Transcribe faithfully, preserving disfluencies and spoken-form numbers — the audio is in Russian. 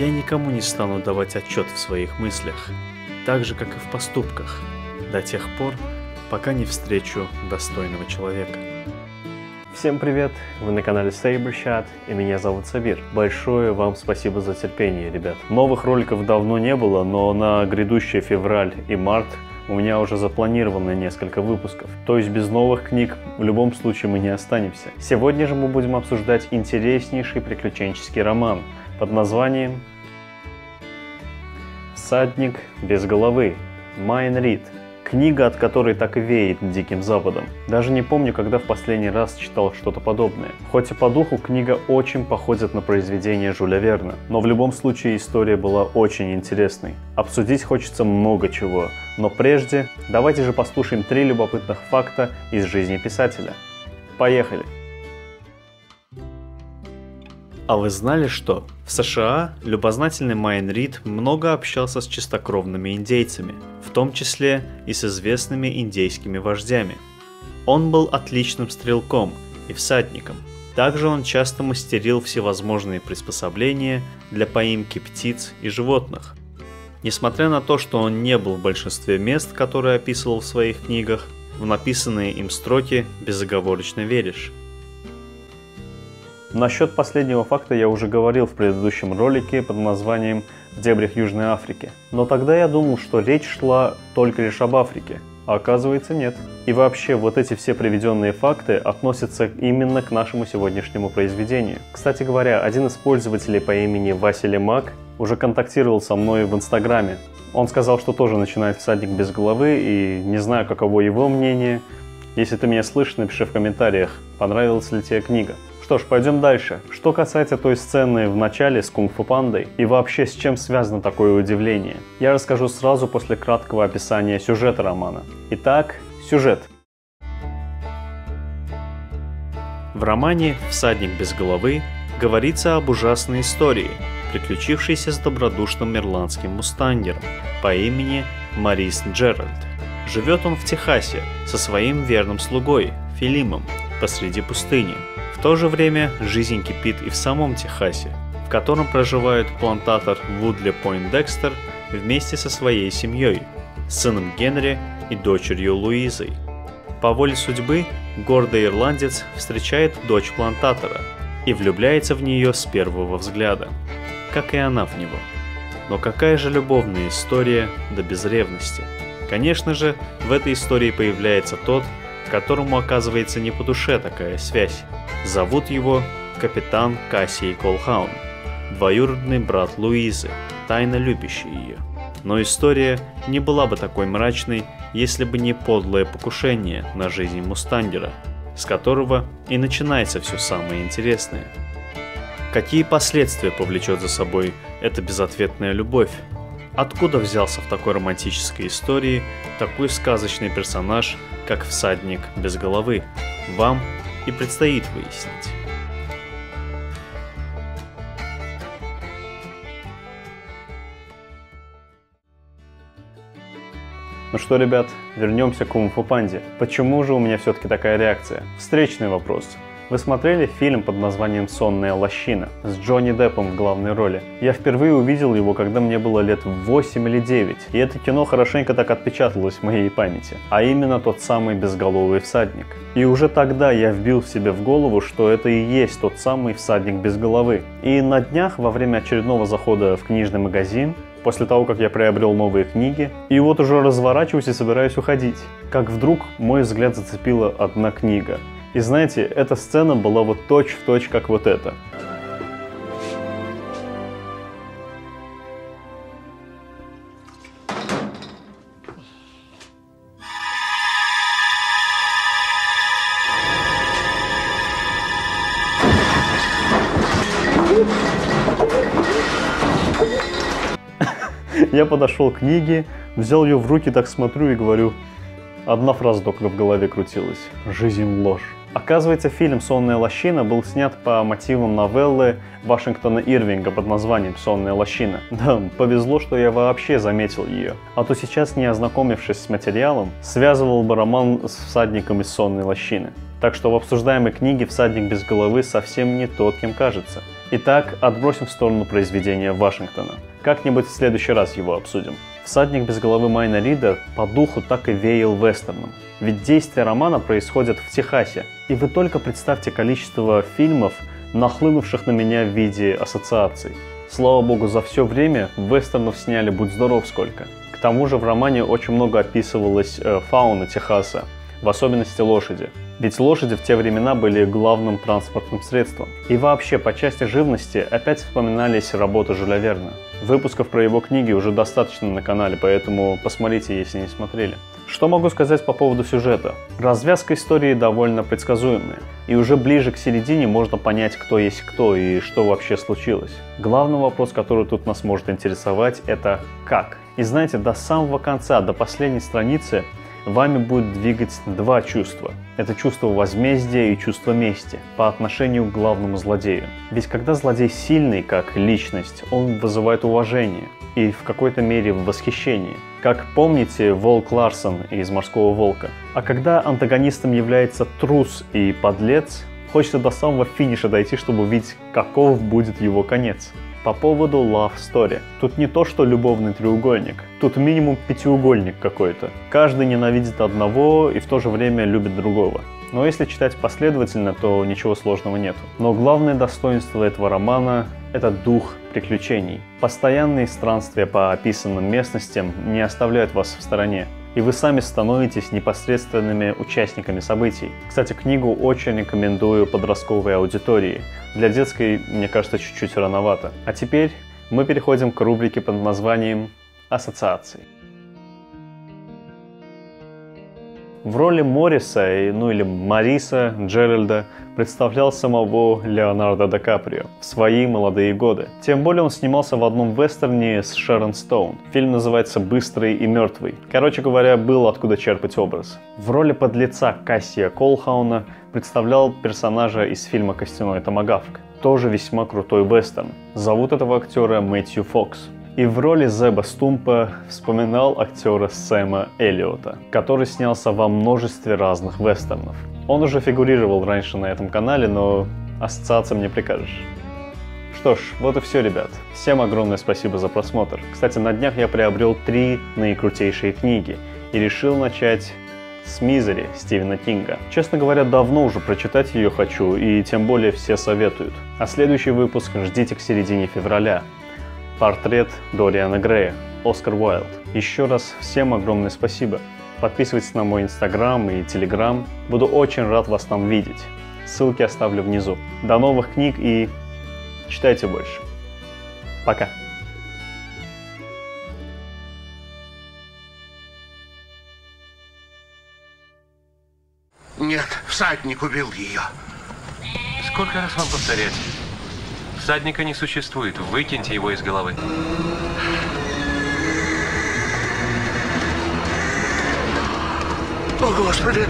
Я никому не стану давать отчет в своих мыслях, так же, как и в поступках, до тех пор, пока не встречу достойного человека. Всем привет, вы на канале Sabre Shot, и меня зовут Сабир. Большое вам спасибо за терпение, ребят. Новых роликов давно не было, но на грядущий февраль и март у меня уже запланировано несколько выпусков. То есть без новых книг в любом случае мы не останемся. Сегодня же мы будем обсуждать интереснейший приключенческий роман под названием «Всадник без головы» Майн Рид. Книга, от которой так и веет Диким Западом. Даже не помню, когда в последний раз читал что-то подобное. Хоть и по духу книга очень походит на произведение Жюля Верна, но в любом случае история была очень интересной. Обсудить хочется много чего, но прежде давайте же послушаем три любопытных факта из жизни писателя. Поехали! А вы знали, что в США любознательный Майн Рид много общался с чистокровными индейцами, в том числе и с известными индейскими вождями? Он был отличным стрелком и всадником. Также он часто мастерил всевозможные приспособления для поимки птиц и животных. Несмотря на то, что он не был в большинстве мест, которые описывал в своих книгах, в написанные им строки безоговорочно веришь. Насчет последнего факта я уже говорил в предыдущем ролике под названием «В дебрях Южной Африки». Но тогда я думал, что речь шла только лишь об Африке, а оказывается нет. И вообще, вот эти все приведенные факты относятся именно к нашему сегодняшнему произведению. Кстати говоря, один из пользователей по имени Василий Мак уже контактировал со мной в Инстаграме. Он сказал, что тоже начинает «Всадник без головы», и не знаю, каково его мнение. Если ты меня слышишь, напиши в комментариях, понравилась ли тебе книга. Что ж, пойдем дальше. Что касается той сцены в начале с Кунг-фу пандой и вообще с чем связано такое удивление, я расскажу сразу после краткого описания сюжета романа. Итак, сюжет. В романе «Всадник без головы» говорится об ужасной истории, приключившейся с добродушным ирландским мустангером по имени Морис Джеральд. Живет он в Техасе со своим верным слугой Филимом посреди пустыни. В то же время жизнь кипит и в самом Техасе, в котором проживает плантатор Вудли Пойндекстер вместе со своей семьей, сыном Генри и дочерью Луизой. По воле судьбы гордый ирландец встречает дочь плантатора и влюбляется в нее с первого взгляда, как и она в него. Но какая же любовная история до без ревности. Конечно же, в этой истории появляется тот, которому оказывается не по душе такая связь. Зовут его Капитан Кассий Колхаун, двоюродный брат Луизы, тайно любящий ее. Но история не была бы такой мрачной, если бы не подлое покушение на жизнь мустангера, с которого и начинается все самое интересное. Какие последствия повлечет за собой эта безответная любовь? Откуда взялся в такой романтической истории такой сказочный персонаж, как Всадник без головы? Вам и предстоит выяснить. Ну что, ребят, вернемся к Кунг-фу панде. Почему же у меня все-таки такая реакция? Встречный вопрос. Вы смотрели фильм под названием «Сонная лощина» с Джонни Деппом в главной роли? Я впервые увидел его, когда мне было лет восемь или девять, и это кино хорошенько так отпечаталось в моей памяти, а именно тот самый безголовый всадник. И уже тогда я вбил в себе в голову, что это и есть тот самый всадник без головы. И на днях, во время очередного захода в книжный магазин, после того, как я приобрел новые книги, и вот уже разворачиваюсь и собираюсь уходить, как вдруг мой взгляд зацепила одна книга. И знаете, эта сцена была вот точь-в-точь, как вот эта. Я подошел к книге, взял ее в руки, так смотрю и говорю... Одна фраза только в голове крутилась. «Жизнь – ложь». Оказывается, фильм «Сонная лощина» был снят по мотивам новеллы Вашингтона Ирвинга под названием «Сонная лощина». Да, повезло, что я вообще заметил ее. А то сейчас, не ознакомившись с материалом, связывал бы роман с «Всадником из сонной лощины». Так что в обсуждаемой книге «Всадник без головы» совсем не тот, кем кажется. Итак, отбросим в сторону произведения Вашингтона. Как-нибудь в следующий раз его обсудим. «Всадник без головы» Майна Рида по духу так и веял вестерном. Ведь действия романа происходят в Техасе. И вы только представьте количество фильмов, нахлынувших на меня в виде ассоциаций. Слава богу, за все время вестернов сняли будь здоров сколько. К тому же в романе очень много описывалась э, фауна Техаса, в особенности лошади. Ведь лошади в те времена были главным транспортным средством. И вообще, по части живности опять вспоминались работы Жюля Верна. Выпусков про его книги уже достаточно на канале, поэтому посмотрите, если не смотрели. Что могу сказать по поводу сюжета? Развязка истории довольно предсказуемая. И уже ближе к середине можно понять, кто есть кто и что вообще случилось. Главный вопрос, который тут нас может интересовать, это «как?». И знаете, до самого конца, до последней страницы, вами будут двигать два чувства. Это чувство возмездия и чувство мести по отношению к главному злодею. Ведь когда злодей сильный как личность, он вызывает уважение и в какой-то мере восхищение. Как помните, Волк Ларсон из «Морского волка». А когда антагонистом является трус и подлец, хочется до самого финиша дойти, чтобы увидеть, каков будет его конец. По поводу Love Story. Тут не то, что любовный треугольник. Тут минимум пятиугольник какой-то. Каждый ненавидит одного и в то же время любит другого. Но если читать последовательно, то ничего сложного нет. Но главное достоинство этого романа – это дух приключений. Постоянные странствия по описанным местностям не оставляют вас в стороне. И вы сами становитесь непосредственными участниками событий. Кстати, книгу очень рекомендую подростковой аудитории. Для детской, мне кажется, чуть-чуть рановато. А теперь мы переходим к рубрике под названием «Ассоциации». В роли Мориса, ну или Мориса Джеральда, представлял самого Леонардо Ди Каприо в свои молодые годы. Тем более он снимался в одном вестерне с Шерон Стоун. Фильм называется «Быстрый и мертвый». Короче говоря, было откуда черпать образ. В роли подлеца Кассия Колхауна представлял персонажа из фильма «Костяной томагавк». Тоже весьма крутой вестерн. Зовут этого актера Мэтью Фокс. И в роли Зеба Стумпа вспоминал актера Сэма Эллиота, который снялся во множестве разных вестернов. Он уже фигурировал раньше на этом канале, но ассоциациям не прикажешь. Что ж, вот и все, ребят. Всем огромное спасибо за просмотр. Кстати, на днях я приобрел три наикрутейшие книги и решил начать с «Мизери» Стивена Кинга. Честно говоря, давно уже прочитать ее хочу, и тем более все советуют. А следующий выпуск ждите к середине февраля. «Портрет Дориана Грея», Оскар Уайлд. Еще раз всем огромное спасибо. Подписывайтесь на мой инстаграм и телеграм. Буду очень рад вас там видеть. Ссылки оставлю внизу. До новых книг и читайте больше. Пока. Нет, всадник убил ее. Сколько раз вам повторять? Всадника не существует. Выкиньте его из головы. О, Господи!